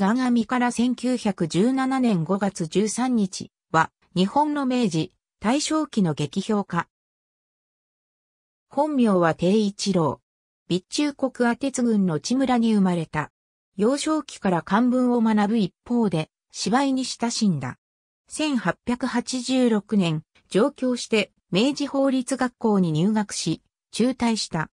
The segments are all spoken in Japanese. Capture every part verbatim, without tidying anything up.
岩上からせんきゅうひゃくじゅうななねんごがつじゅうさんにちは日本の明治、大正期の劇評家。本名は貞一郎。備中国阿鉄郡の知村に生まれた。幼少期から漢文を学ぶ一方で芝居に親しんだ。せんはっぴゃくはちじゅうろくねん、上京して明治法律学校に入学し、中退した。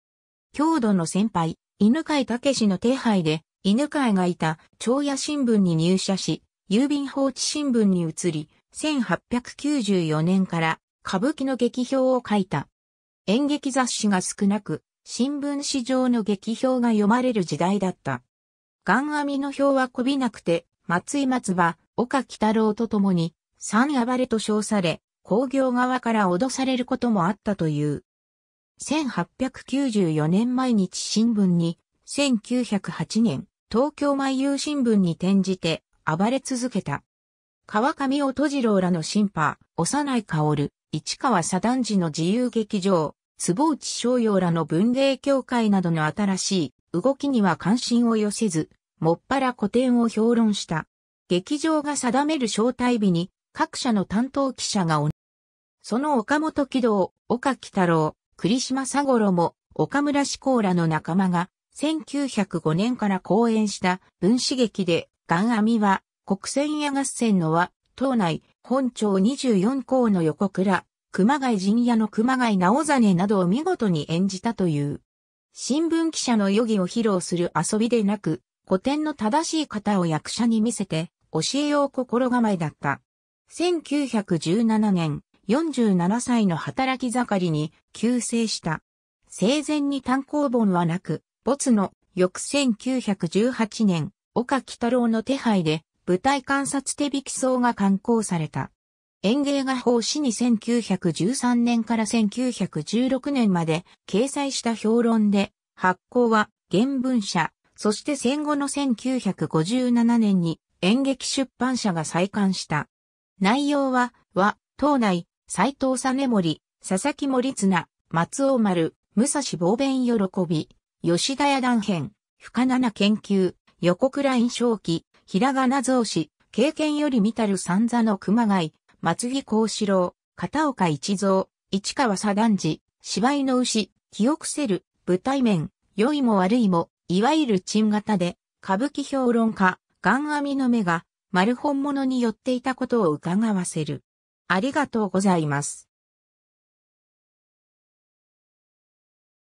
郷土の先輩、犬飼武の手配で、犬飼がいた朝野新聞に入社し、郵便放置新聞に移り、せんはっぴゃくきゅうじゅうよねんから歌舞伎の劇評を書いた。演劇雑誌が少なく、新聞紙上の劇評が読まれる時代だった。岩上の評はこびなくて、松井松葉、岡喜太郎と共に、三暴れと称され、興行側から脅されることもあったという。せんはっぴゃくきゅうじゅうよねん毎日新聞に、せんきゅうひゃくはちねん、東京毎夕新聞に転じて暴れ続けた。川上音二郎らの新派、幼井薫、市川左團次の自由劇場、坪内逍遙らの文芸協会などの新しい動きには関心を寄せず、もっぱら古典を評論した。劇場が定める招待日に各社の担当記者がおその岡本喜道、岡喜太郎、栗島佐五郎も岡村志功らの仲間が、せんきゅうひゃくごねんから公演した文史劇で、岩上は国選屋合戦の和、島内、本町にじゅうよんこうの横倉、熊谷陣屋の熊谷直実などを見事に演じたという。新聞記者の余儀を披露する遊びでなく、古典の正しい型を役者に見せて、教えよう心構えだった。せんきゅうひゃくじゅうななねん、よんじゅうななさいの働き盛りに急逝した。生前に単行本はなく、没の翌せんきゅうひゃくじゅうはちねん、岡喜太郎の手配で舞台観察手引荘が刊行された。演芸画報誌にせんきゅうひゃくじゅうさんねんからせんきゅうひゃくじゅうろくねんまで掲載した評論で、発行は原文社、そして戦後のせんきゅうひゃくごじゅうななねんに演劇出版社が再刊した。内容は、和、島内、斎藤実盛、佐々木盛綱、松尾丸、武蔵坊弁喜び。吉田屋断編、深七研究、横倉印象記、平仮名草子、経験より見たる三座の熊谷、松木幸四郎、片岡一蔵、市川左團次、芝居の牛、記憶せる、舞台面、良いも悪いも、いわゆる陳型で、歌舞伎評論家、岩上の目が、丸本物に寄っていたことを伺わせる。ありがとうございます。